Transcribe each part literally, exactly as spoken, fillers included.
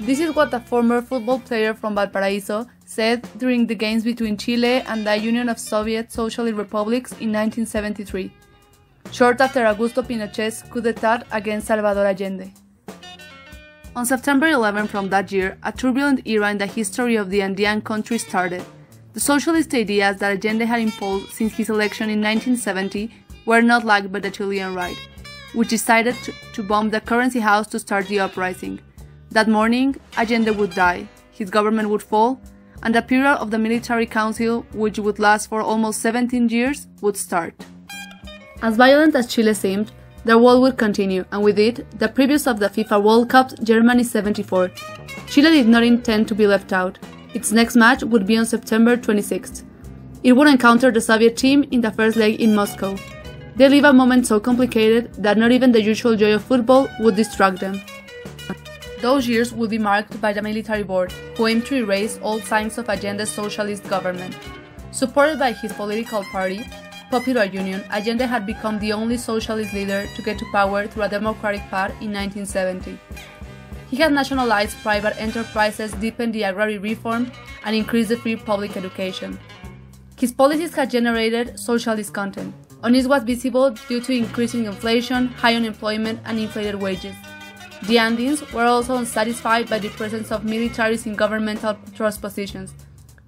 This is what a former football player from Valparaíso said during the games between Chile and the Union of Soviet Socialist Republics in nineteen seventy-three, short after Augusto Pinochet's coup d'etat against Salvador Allende. On September eleventh from that year, a turbulent era in the history of the Andean country started. The socialist ideas that Allende had imposed since his election in nineteen seventy were not liked by the Chilean right, which decided to, to bomb the currency house to start the uprising. That morning, Allende would die, his government would fall, and the period of the military council, which would last for almost seventeen years, would start. As violent as Chile seemed, the war would continue, and with it, the previews of the FIFA World Cup Germany seventy-four. Chile did not intend to be left out. Its next match would be on September twenty-sixth. It would encounter the Soviet team in the first leg in Moscow. They live a moment so complicated that not even the usual joy of football would distract them. Those years would be marked by the military board, who aimed to erase all signs of Allende's socialist government. Supported by his political party, Popular Union, Allende had become the only socialist leader to get to power through a democratic path in nineteen seventy. He had nationalized private enterprises, deepened the agrarian reform, and increased the free public education. His policies had generated socialist content, and this was visible due to increasing inflation, high unemployment, and inflated wages. The Andeans were also unsatisfied by the presence of militaries in governmental trust positions.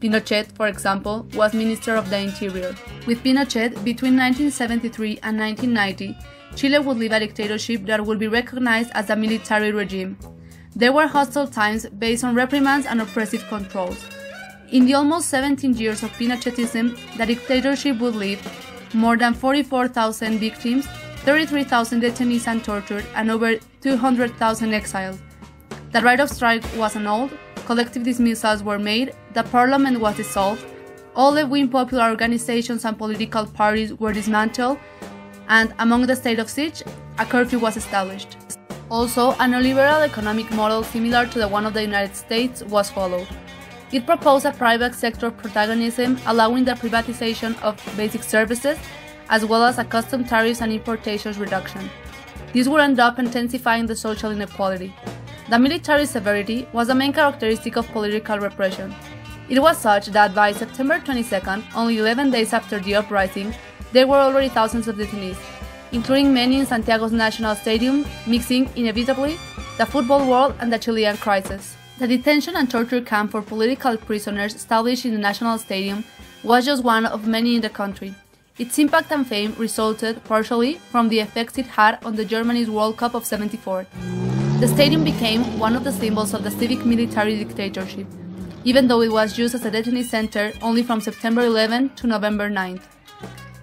Pinochet, for example, was Minister of the Interior. With Pinochet, between nineteen seventy-three and nineteen ninety, Chile would live a dictatorship that would be recognized as a military regime. There were hostile times based on reprimands and oppressive controls. In the almost seventeen years of Pinochetism, the dictatorship would leave more than forty-four thousand victims, thirty-three thousand detainees and tortured, and over two hundred thousand exiled. The right of strike was annulled, collective dismissals were made, the parliament was dissolved, all left-wing popular organizations and political parties were dismantled, and among the state of siege, a curfew was established. Also, a neoliberal economic model similar to the one of the United States was followed. It proposed a private sector protagonism, allowing the privatization of basic services, as well as a custom tariffs and importations reduction. This would end up intensifying the social inequality. The military severity was the main characteristic of political repression. It was such that by September twenty-second, only eleven days after the uprising, there were already thousands of detainees, including many in Santiago's National Stadium, mixing, inevitably, the football world and the Chilean crisis. The detention and torture camp for political prisoners established in the National Stadium was just one of many in the country. Its impact and fame resulted, partially, from the effects it had on the Germany's World Cup of seventy-four. The stadium became one of the symbols of the civic military dictatorship, even though it was used as a detainee center only from September eleventh to November ninth.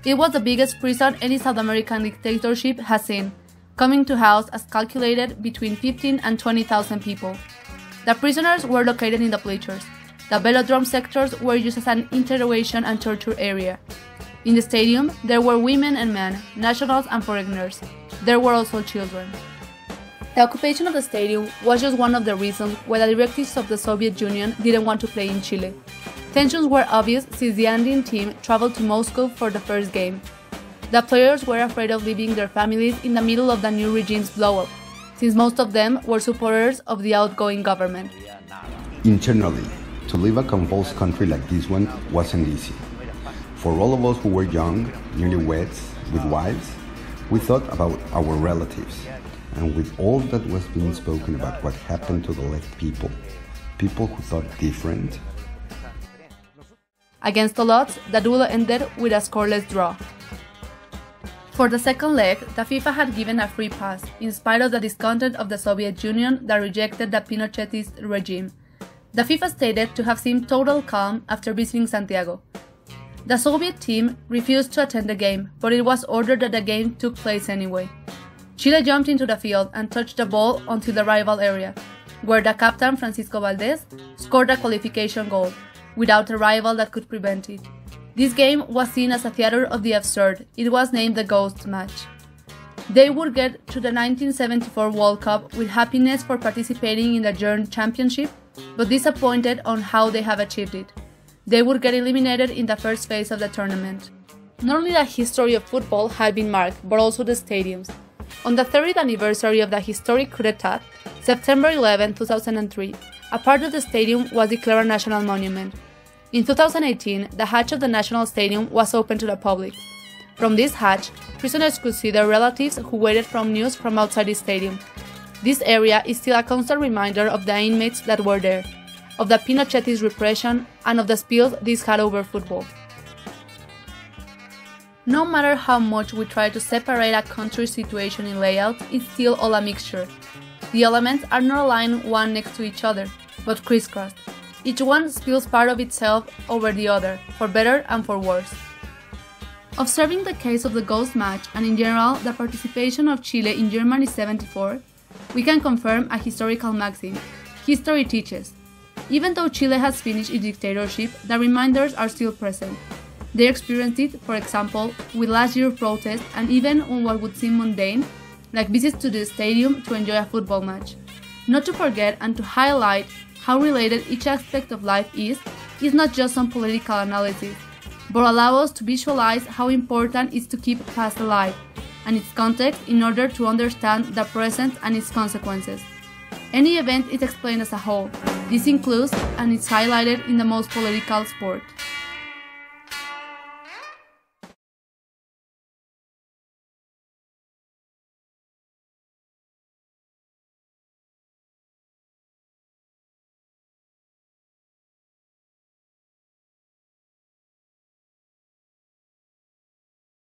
It was the biggest prison any South American dictatorship has seen, coming to house, as calculated, between fifteen and twenty thousand people. The prisoners were located in the bleachers. The velodrome sectors were used as an interrogation and torture area. In the stadium, there were women and men, nationals and foreigners. There were also children. The occupation of the stadium was just one of the reasons why the directives of the Soviet Union didn't want to play in Chile. Tensions were obvious since the Andean team traveled to Moscow for the first game. The players were afraid of leaving their families in the middle of the new regime's blow-up, since most of them were supporters of the outgoing government. Internally, to live a convulsed country like this one wasn't easy. For all of us who were young, newlyweds, with wives, we thought about our relatives. And with all that was being spoken about what happened to the left people, people who thought different. Against the odds, the duel ended with a scoreless draw. For the second leg, the FIFA had given a free pass, in spite of the discontent of the Soviet Union that rejected the Pinochetist regime. The FIFA stated to have seen total calm after visiting Santiago. The Soviet team refused to attend the game, but it was ordered that the game took place anyway. Chile jumped into the field and touched the ball onto the rival area, where the captain Francisco Valdez scored a qualification goal, without a rival that could prevent it. This game was seen as a theater of the absurd. It was named the Ghost Match. They would get to the nineteen seventy-four World Cup with happiness for participating in the German Championship, but disappointed on how they have achieved it. They would get eliminated in the first phase of the tournament. Not only the history of football had been marked, but also the stadiums. On the thirtieth anniversary of the historic coup d'etat, September eleventh, two thousand three, a part of the stadium was declared a national monument. In two thousand eighteen, the hatch of the National Stadium was opened to the public. From this hatch, prisoners could see their relatives who waited for news from outside the stadium. This area is still a constant reminder of the inmates that were there, of the Pinochetist repression, and of the spills this had over football. No matter how much we try to separate a country's situation in layout, it's still all a mixture. The elements are not aligned one next to each other, but crisscrossed. Each one spills part of itself over the other, for better and for worse. Observing the case of the Ghost Match, and in general the participation of Chile in Germany seventy-four, we can confirm a historical maxim: history teaches. Even though Chile has finished its dictatorship, the reminders are still present. They experienced it, for example, with last year's protests and even on what would seem mundane, like visits to the stadium to enjoy a football match. Not to forget and to highlight how related each aspect of life is, is not just some political analysis, but allow us to visualize how important it is to keep past alive and its context in order to understand the present and its consequences. Any event is explained as a whole. This includes and is highlighted in the most political sport.